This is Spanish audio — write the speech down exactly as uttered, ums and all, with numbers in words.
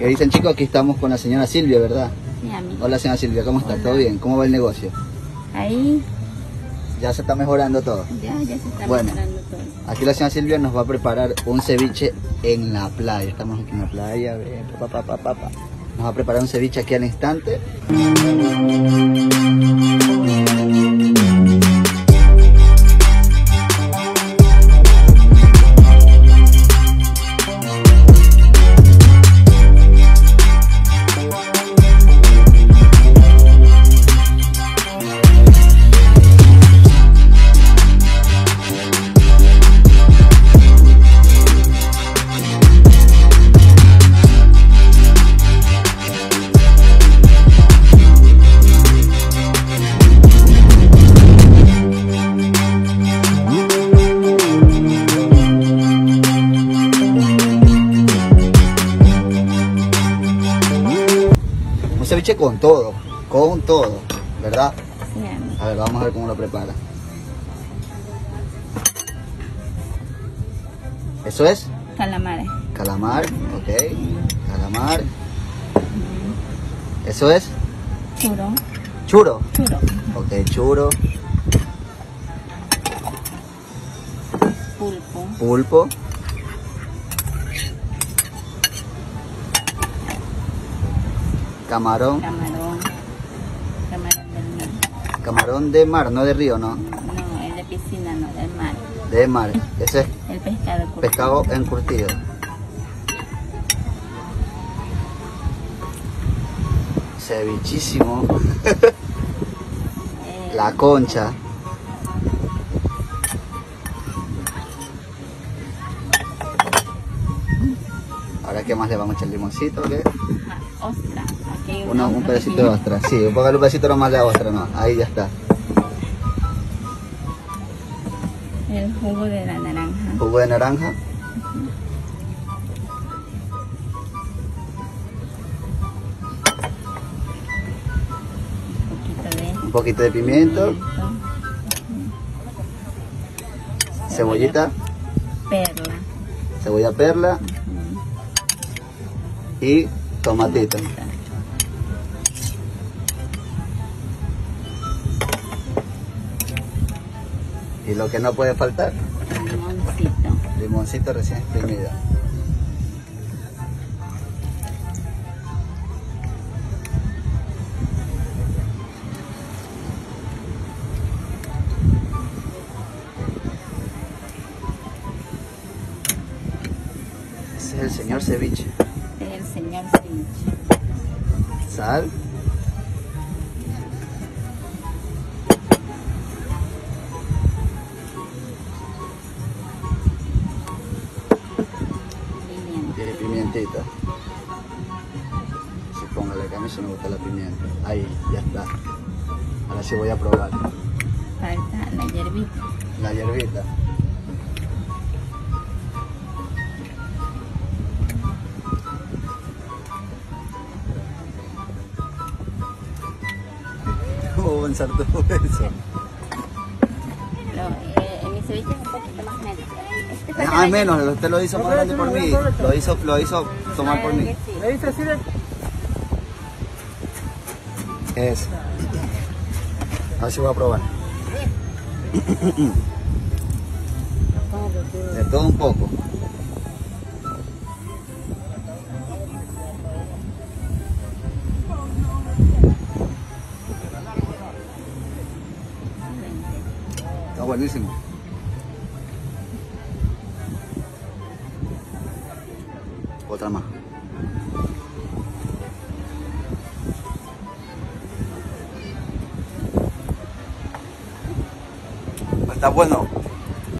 Que dicen, chicos, aquí estamos con la señora Silvia, ¿verdad? Sí, amigo. Hola, señora Silvia, ¿cómo está? Hola. ¿Todo bien? ¿Cómo va el negocio? Ahí. Ya se está mejorando todo. Ya, ya se está bueno, mejorando todo. Aquí la señora Silvia nos va a preparar un ceviche en la playa. Estamos aquí en la playa, bien, pa, pa, pa, pa, pa. Nos va a preparar un ceviche aquí al instante. Ceviche con todo, con todo, ¿verdad? Bien. A ver, vamos a ver cómo lo prepara. ¿Eso es? Calamares. Calamar, ok. Calamar. Mm. ¿Eso es? Churo. ¿Churo? Churo. Ok, churo. Pulpo. Pulpo. Camarón. Camarón. Camarón del mar. Camarón de mar, no de río, ¿no? No, es de piscina, no, del mar. De mar. Ese es el pescado encurtido. Pescado encurtido. Cevichísimo. El... La concha. Ahora, ¿qué más le vamos a echar? Limoncito, ¿qué? Ostra. Una, un pedacito de ostra, sí, un poco de pedacito nomás de ostra, no, ahí ya está. El jugo de la naranja. Jugo de naranja. Uh-huh. Un poquito de... Un poquito de pimiento. pimiento. Uh-huh. Cebollita. Perla. Cebolla perla. Uh-huh. Y tomatito. Y lo que no puede faltar, limoncito. Limoncito recién exprimido. Ese es el señor ceviche. Este es el señor ceviche. Sal. Pimientita. Si pongo la camisa, me gusta la pimienta. Ahí, ya está. Ahora sí voy a probar. Falta la hierbita. La hierbita. ¿Cómo va a avanzar todo eso? En mi ceviche es un poquito más neto. Ah, menos, usted lo hizo más grande por mí, lo hizo, lo hizo tomar por mí. ¿Le hizo así? Eso. Así voy a probar. De todo un poco. Está buenísimo. Otra más. Está bueno.